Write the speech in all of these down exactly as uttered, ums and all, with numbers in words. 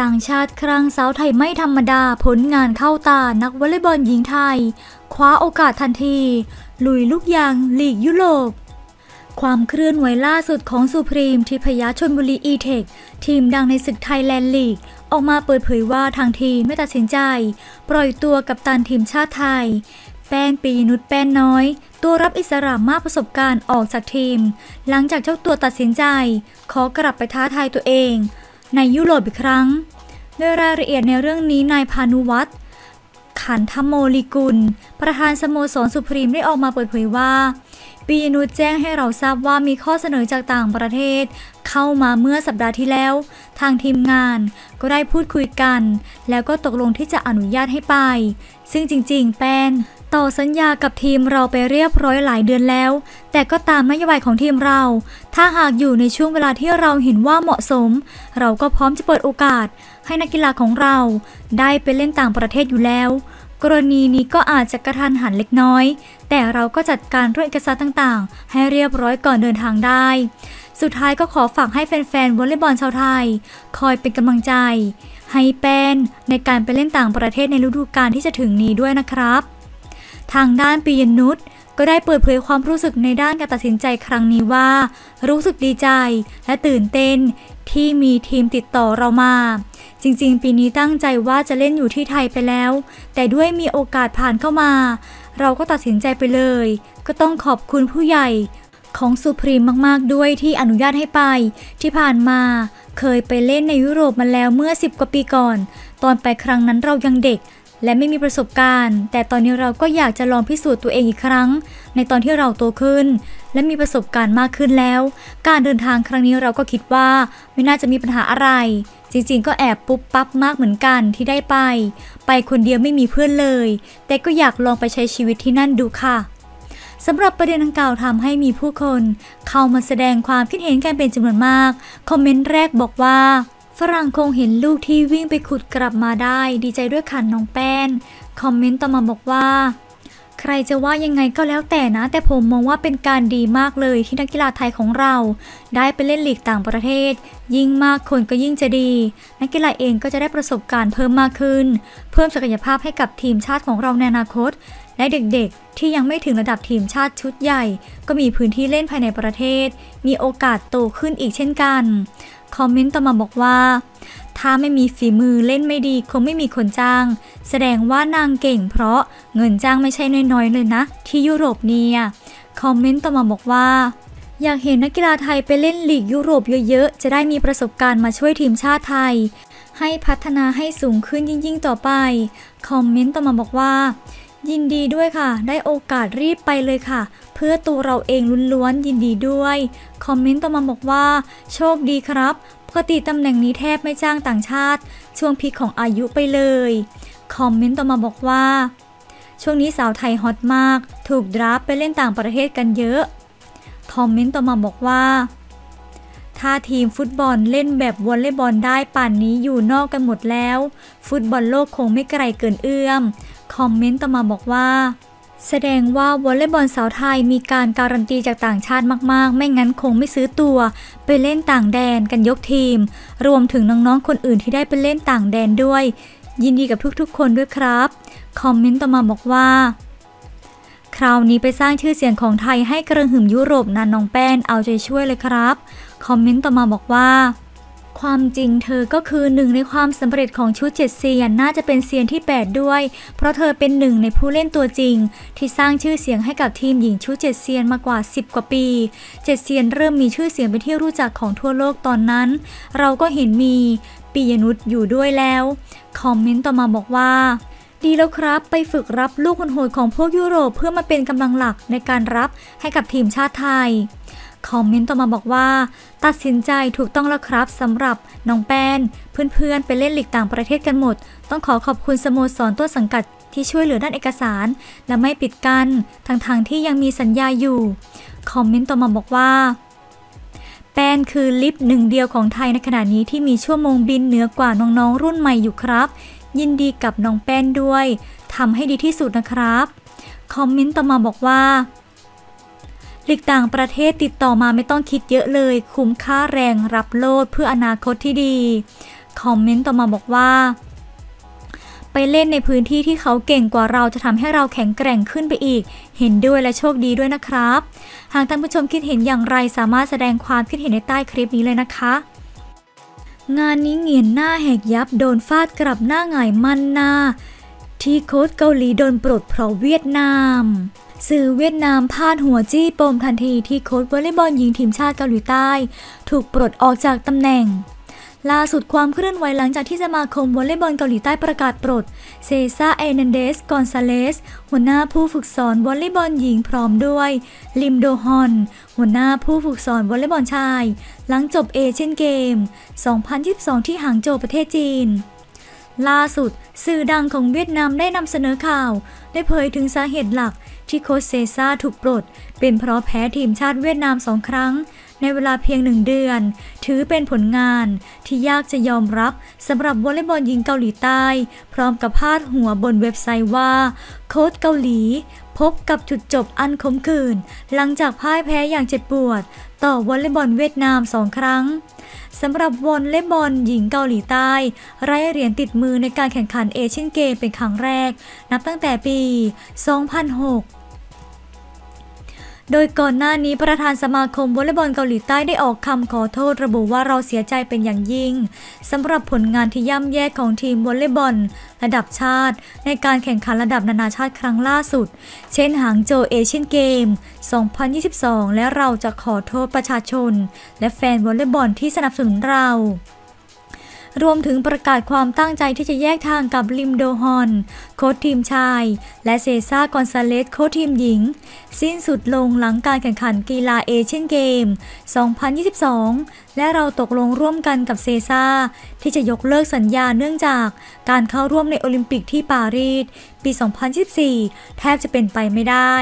ต่างชาติครั้งสาวไทยไม่ธรรมดาผลงานเข้าตานักวอลเลย์บอลหญิงไทยคว้าโอกาสทันทีลุยลูกยางลีกยุโรปความเคลื่อนไหวล่าสุดของสุพรีมทิพยชลบุรีอีเทคทีมดังในศึกไทยแลนด์ลีกออกมาเปิดเผยว่าทางทีมไม่ตัดสินใจปล่อยตัวกัปตันทีมชาติไทยแป้นปีนุชแป้นน้อยตัวรับอิสระมากประสบการณ์ออกจากทีมหลังจากเจ้าตัวตัดสินใจขอกลับไปท้าทายตัวเองในยุโรปอีกครั้งโดยรายละเอียดในเรื่องนี้นายพานุวัฒน์ขันธโมลีกุลประธานสโมสรสุพรีมได้ออกมาเปิดเผยว่าปีนุชแจ้งให้เราทราบว่ามีข้อเสนอจากต่างประเทศเข้ามาเมื่อสัปดาห์ที่แล้วทางทีมงานก็ได้พูดคุยกันแล้วก็ตกลงที่จะอนุญาตให้ไปซึ่งจริงๆแป้นต่อสัญญากับทีมเราไปเรียบร้อยหลายเดือนแล้วแต่ก็ตามนโยบายของทีมเราถ้าหากอยู่ในช่วงเวลาที่เราเห็นว่าเหมาะสมเราก็พร้อมจะเปิดโอกาสให้นักกีฬาของเราได้ไปเล่นต่างประเทศอยู่แล้วกรณีนี้ก็อาจจะกระทันหันเล็กน้อยแต่เราก็จัดการเรื่องเอกสารต่างๆให้เรียบร้อยก่อนเดินทางได้สุดท้ายก็ขอฝากให้แฟนๆวอลเลย์บอลชาวไทยคอยเป็นกำลังใจให้แป้นในการไปเล่นต่างประเทศในฤดูกาลที่จะถึงนี้ด้วยนะครับทางด้านปียนุชก็ได้เปิดเผยความรู้สึกในด้านการตัดสินใจครั้งนี้ว่ารู้สึกดีใจและตื่นเต้นที่มีทีมติดต่อเรามาจริงๆปีนี้ตั้งใจว่าจะเล่นอยู่ที่ไทยไปแล้วแต่ด้วยมีโอกาสผ่านเข้ามาเราก็ตัดสินใจไปเลยก็ต้องขอบคุณผู้ใหญ่ของสุพรีมมากๆด้วยที่อนุญาตให้ไปที่ผ่านมาเคยไปเล่นในยุโรปมาแล้วเมื่อสิบกว่าปีก่อนตอนไปครั้งนั้นเรายังเด็กและไม่มีประสบการณ์แต่ตอนนี้เราก็อยากจะลองพิสูจน์ตัวเองอีกครั้งในตอนที่เราโตขึ้นและมีประสบการณ์มากขึ้นแล้วการเดินทางครั้งนี้เราก็คิดว่าไม่น่าจะมีปัญหาอะไรจริงๆก็แอบปุ๊บปั๊บมากเหมือนกันที่ได้ไปไปคนเดียวไม่มีเพื่อนเลยแต่ก็อยากลองไปใช้ชีวิตที่นั่นดูค่ะสำหรับประเด็นดังกล่าวทำให้มีผู้คนเข้ามาแสดงความคิดเห็นกันเป็นจำนวนมากคอมเมนต์แรกบอกว่าฝรั่งคงเห็นลูกที่วิ่งไปขุดกลับมาได้ดีใจด้วยขันน้องแป้นคอมเมนต์ต่อมาบอกว่าใครจะว่ายังไงก็แล้วแต่นะแต่ผมมองว่าเป็นการดีมากเลยที่นักกีฬาไทยของเราได้ไปเล่นลีกต่างประเทศยิ่งมากคนก็ยิ่งจะดีนักกีฬาเองก็จะได้ประสบการณ์เพิ่มมากขึ้นเพิ่มศักยภาพให้กับทีมชาติของเราในอนาคตและเด็กๆที่ยังไม่ถึงระดับทีมชาติชุดใหญ่ก็มีพื้นที่เล่นภายในประเทศมีโอกาสโตขึ้นอีกเช่นกันคอมเมนต์ต่อมาบอกว่าถ้าไม่มีฝีมือเล่นไม่ดีคงไม่มีคนจ้างแสดงว่านางเก่งเพราะเงินจ้างไม่ใช่น้อยๆเลยนะที่ยุโรปเนี่ยคอมเมนต์ต่อมาบอกว่าอยากเห็นนักกีฬาไทยไปเล่นลีกยุโรปเยอะๆจะได้มีประสบการณ์มาช่วยทีมชาติไทยให้พัฒนาให้สูงขึ้นยิ่งๆต่อไปคอมเมนต์ต่อมาบอกว่ายินดีด้วยค่ะได้โอกาสรีบไปเลยค่ะเพื่อตัวเราเองล้วนๆยินดีด้วยคอมเมนต์ต่อมาบอกว่าโชคดีครับปกติตำแหน่งนี้แทบไม่จ้างต่างชาติช่วงพีคของอายุไปเลยคอมเมนต์ต่อมาบอกว่าช่วงนี้สาวไทยฮอตมากถูกดราฟไปเล่นต่างประเทศกันเยอะคอมเมนต์ต่อมาบอกว่าถ้าทีมฟุตบอลเล่นแบบวอลเลย์บอลได้ป่านนี้อยู่นอกกันหมดแล้วฟุตบอลโลกคงไม่ไกลเกินเอื้อมคอมเมนต์ต่อมาบอกว่าแสดงว่าวอลเลย์บอลสาวไทยมีการการันตีจากต่างชาติมากๆไม่งั้นคงไม่ซื้อตัวไปเล่นต่างแดนกันยกทีมรวมถึงน้องๆคนอื่นที่ได้ไปเล่นต่างแดนด้วยยินดีกับทุกๆคนด้วยครับคอมเมนต์ต่อมาบอกว่าคราวนี้ไปสร้างชื่อเสียงของไทยให้กระหึ่มยุโรปนะน้องแป้นเอาใจช่วยเลยครับคอมเมนต์ต่อมาบอกว่าความจริงเธอก็คือหนึ่งในความสำเร็จของชุดเจ็ดเซียนน่าจะเป็นเซียนที่แปดด้วยเพราะเธอเป็นหนึ่งในผู้เล่นตัวจริงที่สร้างชื่อเสียงให้กับทีมหญิงชุดเจ็ดเซียนมากว่าสิบกว่าปีเจ็ดเซียนเริ่มมีชื่อเสียงเป็นที่รู้จักของทั่วโลกตอนนั้นเราก็เห็นมีปิยนุชอยู่ด้วยแล้วคอมเมนต์ต่อมาบอกว่าดีแล้วครับไปฝึกรับลูกโหดของพวกยุโรปเพื่อมาเป็นกำลังหลักในการรับให้กับทีมชาติไทยคอมเมนต์ต่อมาบอกว่าตัดสินใจถูกต้องแล้วครับสำหรับน้องแป้นเพื่อนๆไปเล่นลีกต่างประเทศกันหมดต้องขอขอบคุณสโมสรต้นสังกัดที่ช่วยเหลือด้านเอกสารและไม่ปิดกั้นทั้งๆที่ยังมีสัญญาอยู่คอมเมนต์ต่อมาบอกว่าแป้นคือลิฟต์หนึ่งเดียวของไทยในขณะนี้ที่มีชั่วโมงบินเหนือกว่าน้องๆรุ่นใหม่อยู่ครับยินดีกับน้องแป้นด้วยทำให้ดีที่สุดนะครับคอมเมนต์ต่อมาบอกว่าลีกต่างประเทศติดต่อมาไม่ต้องคิดเยอะเลยคุ้มค่าแรงรับโลดเพื่ออนาคตที่ดี คอมเมนต์ต่อมาบอกว่าไปเล่นในพื้นที่ที่เขาเก่งกว่าเราจะทำให้เราแข็งแกร่งขึ้นไปอีกเห็นด้วยและโชคดีด้วยนะครับหากท่านผู้ชมคิดเห็นอย่างไรสามารถแสดงความคิดเห็นในใต้คลิปนี้เลยนะคะงานนี้เหงียนหน้าแหกยับโดนฟาดกลับหน้าหงายมันนาที่โค้ชเกาหลีโดนปลดเพราะเวียดนามสื่อเวียดนามพาดหัวจี้ปมทันทีที่โค้ชวอลเลย์บอลหญิงทีมชาติเกาหลีใต้ถูกปลดออกจากตำแหน่งล่าสุดความเคลื่อนไหวหลังจากที่สมาคมวอลเลย์บอลเกาหลีใต้ประกาศปลดเซซ่าเอเนนเดสกอนซาเลสหัวหน้าผู้ฝึกสอนวอลเลย์บอลหญิงพร้อมด้วยลิมโดฮอนหัวหน้าผู้ฝึกสอนวอลเลย์บอลชายหลังจบเอเชียนเกมสองพันยี่สิบสองที่หางโจวประเทศจีนล่าสุดสื่อดังของเวียดนามได้นำเสนอข่าวได้เผยถึงสาเหตุหลักที่โค้ชเซซ่าถูกปลดเป็นเพราะแพ้ทีมชาติเวียดนามสองครั้งในเวลาเพียงหนึ่งเดือนถือเป็นผลงานที่ยากจะยอมรับสำหรับวอลเลย์บอลหญิงเกาหลีใต้พร้อมกับพาดหัวบนเว็บไซต์ว่าโค้ชเกาหลีพบกับจุดจบอันขมขื่นหลังจากพ่ายแพ้อย่างเจ็บปวดต่อวอลเลย์บอลเวียดนามสองครั้งสำหรับวอลเลย์บอลหญิงเกาหลีใต้ไร้เหรียญติดมือในการแข่งขันเอเชียนเกมเป็นครั้งแรกนับตั้งแต่ปีสองพันหกโดยก่อนหน้านี้ประธานสมาคมวอลเลย์บอลเกาหลีใต้ได้ออกคำขอโทษระบุว่าเราเสียใจเป็นอย่างยิ่งสำหรับผลงานที่ย่ำแย่ของทีมวอลเลย์บอลระดับชาติในการแข่งขันระดับนานาชาติครั้งล่าสุดเช่นหางโจวเอเชียนเกมสองพันยี่สิบสองและเราจะขอโทษประชาชนและแฟนวอลเลย์บอลที่สนับสนุนเรารวมถึงประกาศความตั้งใจที่จะแยกทางกับลิมโดฮอนโค้ชทีมชายและเซซ่ากอนซาเลสโค้ชทีมหญิงสิ้นสุดลงหลังการแข่งขันกีฬาเอเชียนเกมสองพันยี่สิบสองและเราตกลงร่วมกันกับเซซ่าที่จะยกเลิกสัญญาเนื่องจากการเข้าร่วมในโอลิมปิกที่ปารีสปีสองพันยี่สิบสี่แทบจะเป็นไปไม่ได้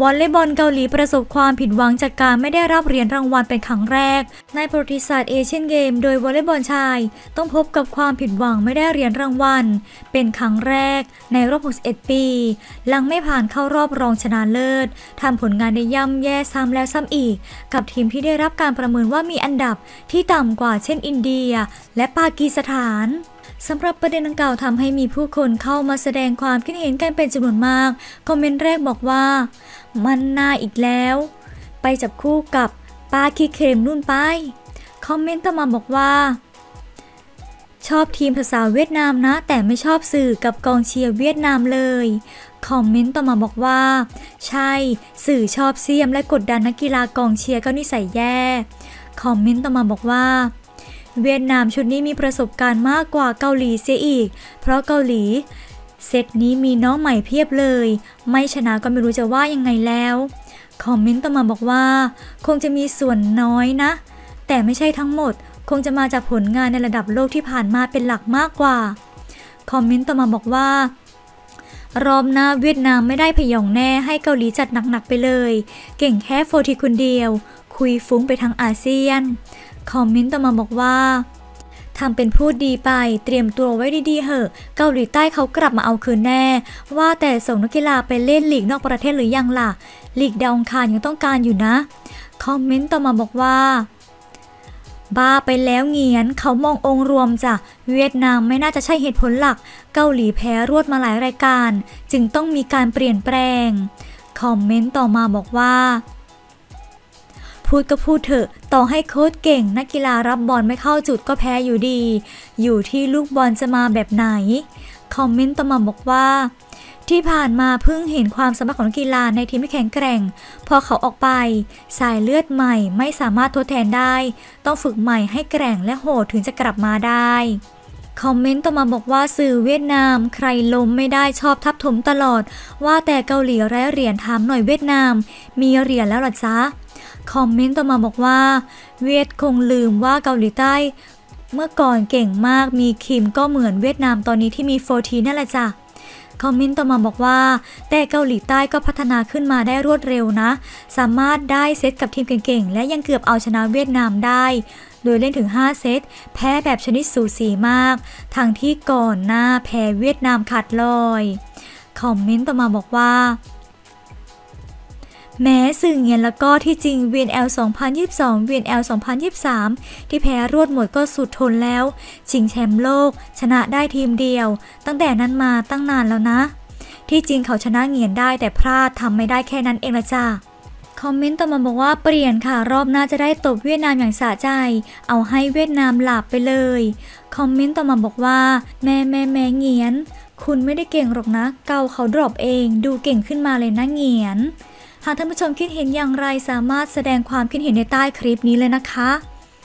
วอลเลย์บอลเกาหลีประสบความผิดหวังจากการไม่ได้รับเหรียญรางวัลเป็นครั้งแรกในประวัติศาสตร์เอเชียนเกมโดยวอลเลย์บอลชายต้องพบกับความผิดหวังไม่ได้เหรียญรางวัลเป็นครั้งแรกในรอบหกสิบเอ็ดปีหลังไม่ผ่านเข้ารอบรองชนะเลิศทำผลงานได้ย่ำแย่ซ้ำแล้วซ้ำอีกกับทีมที่ได้รับการประเมินว่ามีอันดับที่ต่ำกว่าเช่นอินเดียและปากีสถานสำหรับประเด็นดังกล่าวทำให้มีผู้คนเข้ามาแสดงความคิดเห็นกันเป็นจำนวนมากคอมเมนต์แรกบอกว่ามันน่าอีกแล้วไปจับคู่กับปาคีเครมนุ่นไปคอมเมนต์ต่อมาบอกว่าชอบทีมสาวเวียดนามนะแต่ไม่ชอบสื่อกับกองเชียร์เวียดนามเลยคอมเมนต์ต่อมาบอกว่าใช่สื่อชอบเสียมและกดดันนักกีฬากองเชียร์ก็นิสัยแย่คอมเมนต์ต่อมาบอกว่าเวียดนามชุดนี้มีประสบการณ์มากกว่าเกาหลีเสียอีกเพราะเกาหลีเซตนี้มีน้องใหม่เพียบเลยไม่ชนะก็ไม่รู้จะว่ายังไงแล้วคอมเมนต์ต่อมาบอกว่าคงจะมีส่วนน้อยนะแต่ไม่ใช่ทั้งหมดคงจะมาจากผลงานในระดับโลกที่ผ่านมาเป็นหลักมากกว่าคอมเมนต์ต่อมาบอกว่ารอบหน้าเวียดนามไม่ได้พยองแน่ให้เกาหลีจัดหนักๆไปเลยเก่งแค่โฟทีคนเดียวคุยฟุ้งไปทั้งอาเซียนคอมเมนต์ต่อมาบอกว่าทำเป็นพูดดีไปเตรียมตัวไว้ดีๆเหอะเกาหลีใต้เขากลับมาเอาคืนแน่ว่าแต่ส่งนักกีฬาไปเล่นลีกนอกประเทศหรือยังล่ะลีกดาวอังคารยังต้องการอยู่นะคอมเมนต์ต่อมาบอกว่าบ้าไปแล้วเงียนเขามององค์รวมจ้ะเวียดนามไม่น่าจะใช่เหตุผลหลักเกาหลีแพ้รวดมาหลายรายการจึงต้องมีการเปลี่ยนแปลงคอมเมนต์ต่อมาบอกว่าพูดก็พูดเถอะต่อให้โค้ชเก่งนักกีฬารับบอลไม่เข้าจุดก็แพ้อยู่ดีอยู่ที่ลูกบอลจะมาแบบไหนคอมเมนต์ต่อมาบอกว่าที่ผ่านมาเพิ่งเห็นความสามารถของนักกีฬาในทีมที่แข็งแกร่งพอเขาออกไปสายเลือดใหม่ไม่สามารถทดแทนได้ต้องฝึกใหม่ให้แกร่งและโหดถึงจะกลับมาได้คอมเมนต์ต่อมาบอกว่าสื่อเวียดนามใครล้มไม่ได้ชอบทับถมตลอดว่าแต่เกาหลีไร้เหรียญถามหน่อยเวียดนามมีเหรียญแล้วหรอจ๊ะคอมเมนต์ต่อมาบอกว่าเวียดคงลืมว่าเกาหลีใต้เมื่อก่อนเก่งมากมีคิมก็เหมือนเวียดนามตอนนี้ที่มีโฟทีนั่นแหละจ้ะคอมเมนต์ต่อมาบอกว่าแต่เกาหลีใต้ก็พัฒนาขึ้นมาได้รวดเร็วนะสามารถได้เซตกับทีมเก่งๆและยังเกือบเอาชนะเวียดนามได้โดยเล่นถึงห้าเซตแพ้แบบชนิดสูสีมากทั้งที่ก่อนหน้าแพ้เวียดนามขาดลอยคอมเมนต์ต่อมาบอกว่า แม้สื่อเงียนแล้วก็ที่จริง วี เอ็น แอล สองพันยี่สิบสอง วี เอ็น แอล สองพันยี่สิบสาม ที่แพ้รวดหมดก็สุดทนแล้วชิงแชมป์โลกชนะได้ทีมเดียวตั้งแต่นั้นมาตั้งนานแล้วนะที่จริงเขาชนะเงียนได้แต่พลาดทำไม่ได้แค่นั้นเองละจ้าคอมเมนต์ต่อมาบอกว่าเปลี่ยนค่ะรอบหน้าจะได้ตบเวียดนามอย่างสะใจเอาให้เวียดนามหลับไปเลยคอมเมนต์ต่อมาบอกว่าแม่แม่แม่เงียนคุณไม่ได้เก่งหรอกนะเกาเขาดรอปเองดูเก่งขึ้นมาเลยนะเงียนหากท่านผู้ชมคิดเห็นอย่างไรสามารถแสดงความคิดเห็นในใต้คลิปนี้เลยนะคะ